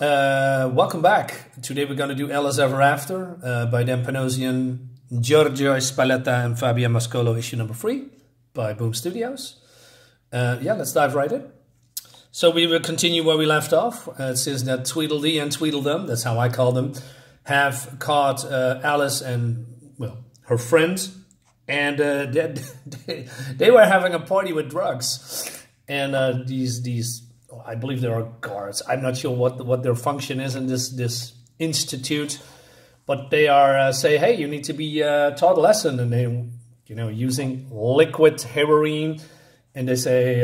Welcome back. Today we're going to do Alice Ever After by Dan Panosian, Giorgio Spalletta and Fabio Mascolo, issue number 3 by Boom Studios. Yeah, let's dive right in. So we will continue where we left off. It says that Tweedledee and Tweedledum, that's how I call them, have caught Alice and, well, her friend, and they were having a party with drugs. And these I believe there are guards. I'm not sure what their function is in this institute, but they are say, hey, you need to be taught a lesson, and they, you know, using liquid heroin, and they say,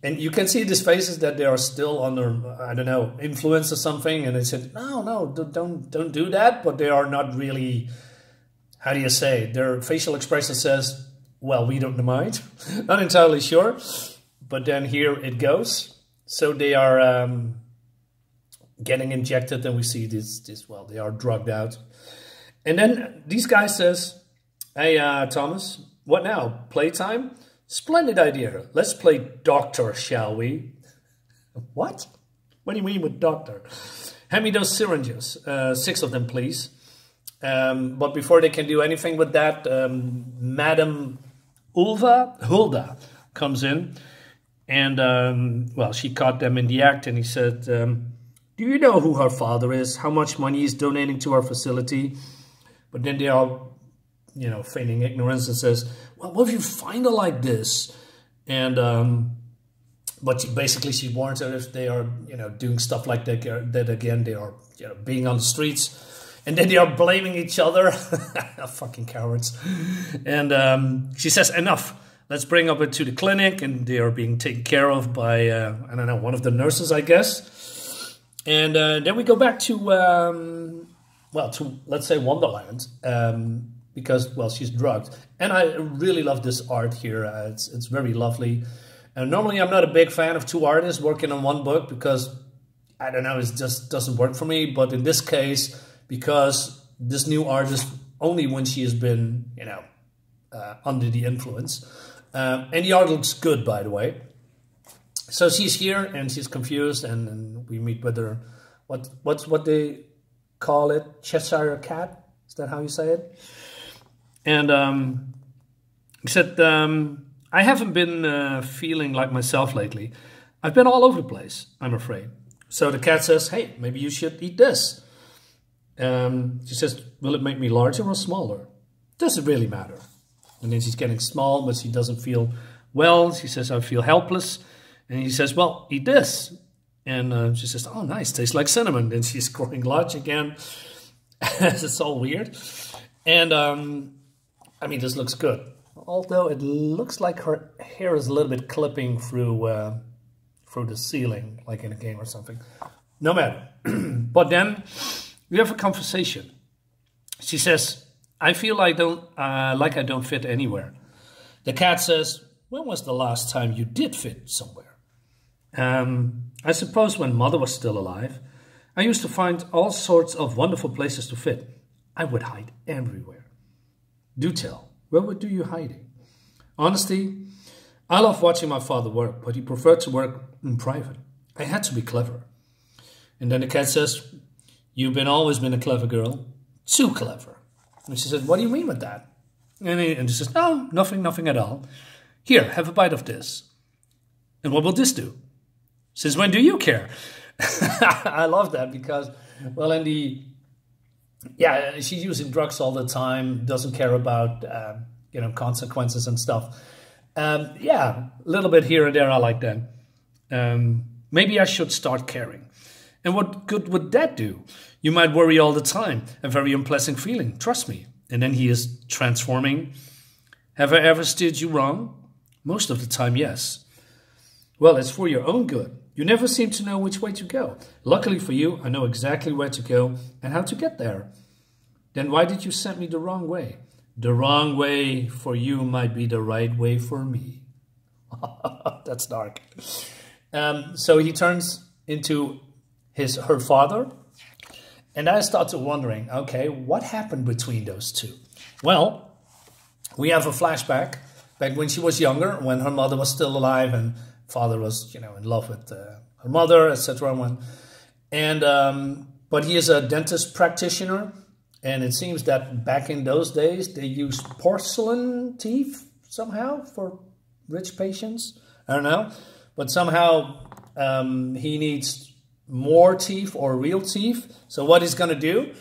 and you can see these faces that they are still under, I don't know, influence or something, and they said, no, don't do that, but they are not really, how do you say, their facial expression says, well, we don't mind, not entirely sure, but then here it goes. So they are getting injected, and we see this. Well, they are drugged out, and then these guys says, "Hey, Thomas, what now? Playtime? Splendid idea. Let's play doctor, shall we?" What? What do you mean with doctor? Hand me those syringes, 6 of them, please. But before they can do anything with that, Madam Ulva Hulda comes in. And, well, she caught them in the act, and he said, do you know who her father is? How much money he's donating to our facility? But then they are, you know, feigning ignorance and says, well, what if you find her like this? And, but basically she warns her if they are, you know, doing stuff like that again, they are, you know, being on the streets. And then they are blaming each other. Fucking cowards. And she says, enough. Let's bring up it to the clinic, and they are being taken care of by, I don't know, one of the nurses, I guess. And then we go back to, well, to, let's say, Wonderland, because, well, she's drugged. And I really love this art here. It's very lovely. And normally I'm not a big fan of 2 artists working on 1 book because, I don't know, it just doesn't work for me. But in this case, because this new artist, only when she has been, you know, under the influence. And the art looks good, by the way. So she's here, and she's confused, and we meet with her. What's what they call it? Cheshire Cat? Is that how you say it? And he said, I haven't been feeling like myself lately. I've been all over the place, I'm afraid. So the cat says, hey, maybe you should eat this. She says, will it make me larger or smaller? Doesn't really matter. And then she's getting small, but she doesn't feel well. She says, I feel helpless. And he says, well, eat this. And she says, oh, nice. Tastes like cinnamon. Then she's growing large again. It's all weird. And, I mean, this looks good. Although it looks like her hair is a little bit clipping through, through the ceiling, like in a game or something. No matter. But then we have a conversation. She says, I feel I don't, like I don't fit anywhere. The cat says, when was the last time you did fit somewhere? I suppose when Mother was still alive, I used to find all sorts of wonderful places to fit. I would hide everywhere. Do tell, where do you hide it? Honestly, I love watching my father work, but he preferred to work in private. I had to be clever. And then the cat says, you've always been a clever girl. Too clever. And she said, what do you mean with that? And she says, no, nothing at all. Here, have a bite of this. And what will this do? Since when do you care? I love that because, well, in the, yeah, she's using drugs all the time, doesn't care about, you know, consequences and stuff. Yeah, a little bit here and there, I like that. Maybe I should start caring. And what good would that do? You might worry all the time, a very unpleasant feeling, trust me. And then he is transforming. Have I ever steered you wrong? Most of the time, yes. Well, it's for your own good. You never seem to know which way to go. Luckily for you, I know exactly where to go and how to get there. Then why did you send me the wrong way? The wrong way for you might be the right way for me. That's dark. So he turns into her father, and I started wondering, okay, what happened between those two? Well, we have a flashback back when she was younger, when her mother was still alive and father was, you know, in love with her mother, etc. And but he is a dentist practitioner, and it seems that back in those days they used porcelain teeth somehow for rich patients. I don't know, but somehow he needs more teeth or real teeth. So what he's going to do?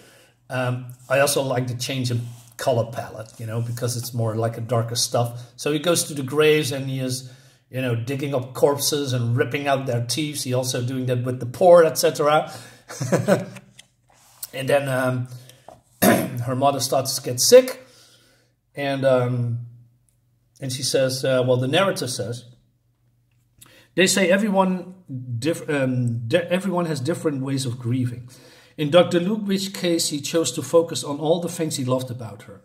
I also like to change the color palette, you know, because it's more like a darker stuff. So he goes to the graves and he is, you know, digging up corpses and ripping out their teeth. He also doing that with the poor, etc. And then her mother starts to get sick, and she says, well, the narrator says, they say everyone has different ways of grieving. In Dr. Ludwig's case, he chose to focus on all the things he loved about her,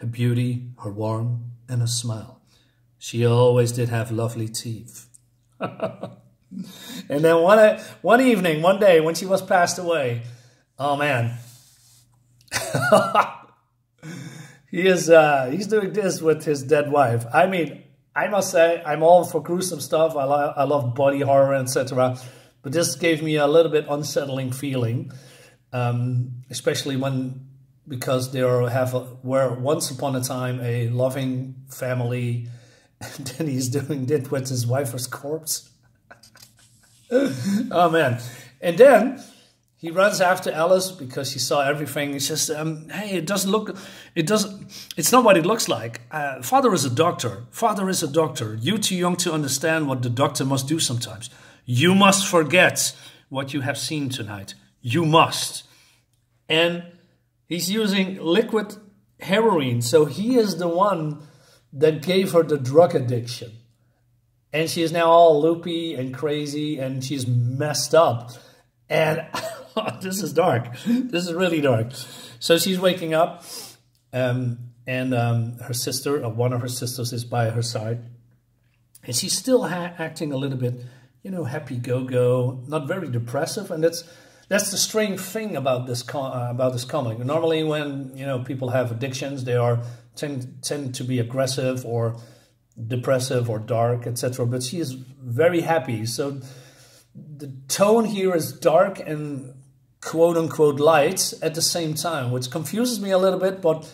her beauty, her warmth, and her smile. She always did have lovely teeth. And then one day, when she was passed away, oh man, he's doing this with his dead wife. I mean, I must say, I'm all for gruesome stuff. I love body horror, etc. But this gave me a little bit unsettling feeling, especially because were once upon a time a loving family, and then he's doing this with his wife's corpse. Oh man! And then he runs after Alice because she saw everything. He says, "Hey, it doesn't look. It doesn't. It's not what it looks like. Father is a doctor. Father is a doctor. You're too young to understand what the doctor must do sometimes. You must forget what you have seen tonight. You must." And he's using liquid heroin, so he is the one that gave her the drug addiction. And she is now all loopy and crazy, and she's messed up. And this is dark. This is really dark. So she's waking up, and her sister, or one of her sisters, is by her side. And she's still acting a little bit, you know, happy-go-go, not very depressive. And that's the strange thing about this comic. Normally when, you know, people have addictions, they are tend to be aggressive or depressive or dark, etc. But she is very happy. So the tone here is dark and quote-unquote light at the same time, which confuses me a little bit, but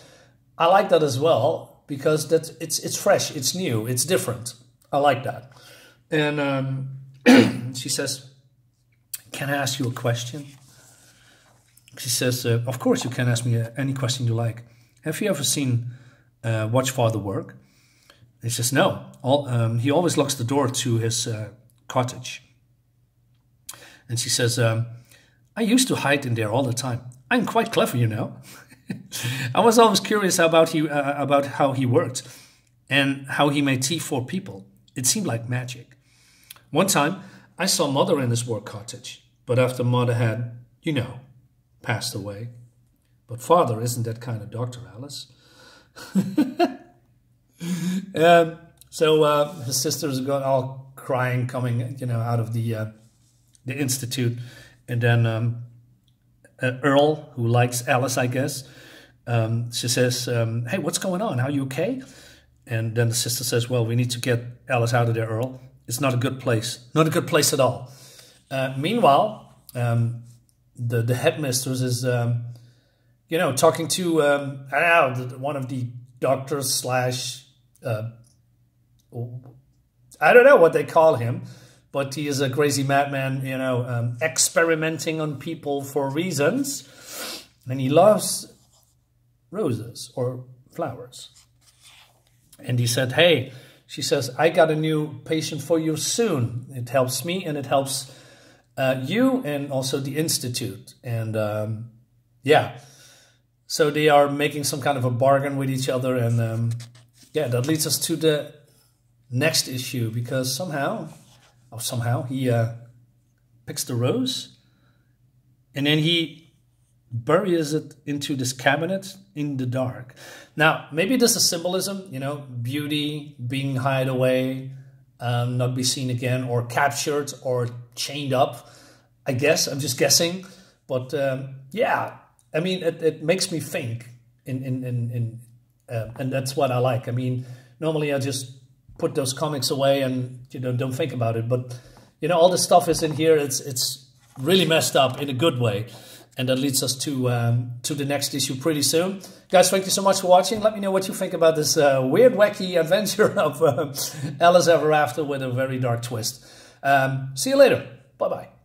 I like that as well, because that it's fresh, it's new, it's different. I like that. And she says, "Can I ask you a question?" She says, "Of course you can ask me any question you like. Have you ever seen Watch Father work?" He says, "No. He always locks the door to his cottage." And she says, "I used to hide in there all the time. I'm quite clever, you know. I was always curious about how he worked and how he made tea for people. It seemed like magic. One time, I saw Mother in his work cottage, but after Mother had, you know, passed away. But Father isn't that kind of doctor, Alice." So his sisters got all crying, coming, you know, out of the institute, and then Earl, who likes Alice, I guess, she says, "Hey, what's going on? Are you okay?" And then the sister says, "Well, we need to get Alice out of there, Earl. It's not a good place. Not a good place at all." Meanwhile, the headmistress is, you know, talking to I don't know, one of the doctors / I don't know what they call him, but he is a crazy madman, you know, experimenting on people for reasons, and he loves roses or flowers. And he said, "Hey," she says, "I got a new patient for you soon. It helps me and it helps you and also the institute." And yeah, so they are making some kind of a bargain with each other, and yeah, that leads us to the next issue, because somehow he picks the rose and then he buries it into this cabinet in the dark. Now, maybe this is symbolism, you know, beauty, being hid away, not be seen again, or captured or chained up. I guess, I'm just guessing. But yeah, I mean, it makes me think, and that's what I like. I mean, normally I just put those comics away and, you know, don't think about it. But, you know, all the stuff is in here. It's really messed up in a good way. And that leads us to the next issue pretty soon. Guys, thank you so much for watching. Let me know what you think about this weird, wacky adventure of Alice Ever After with a very dark twist. See you later. Bye-bye.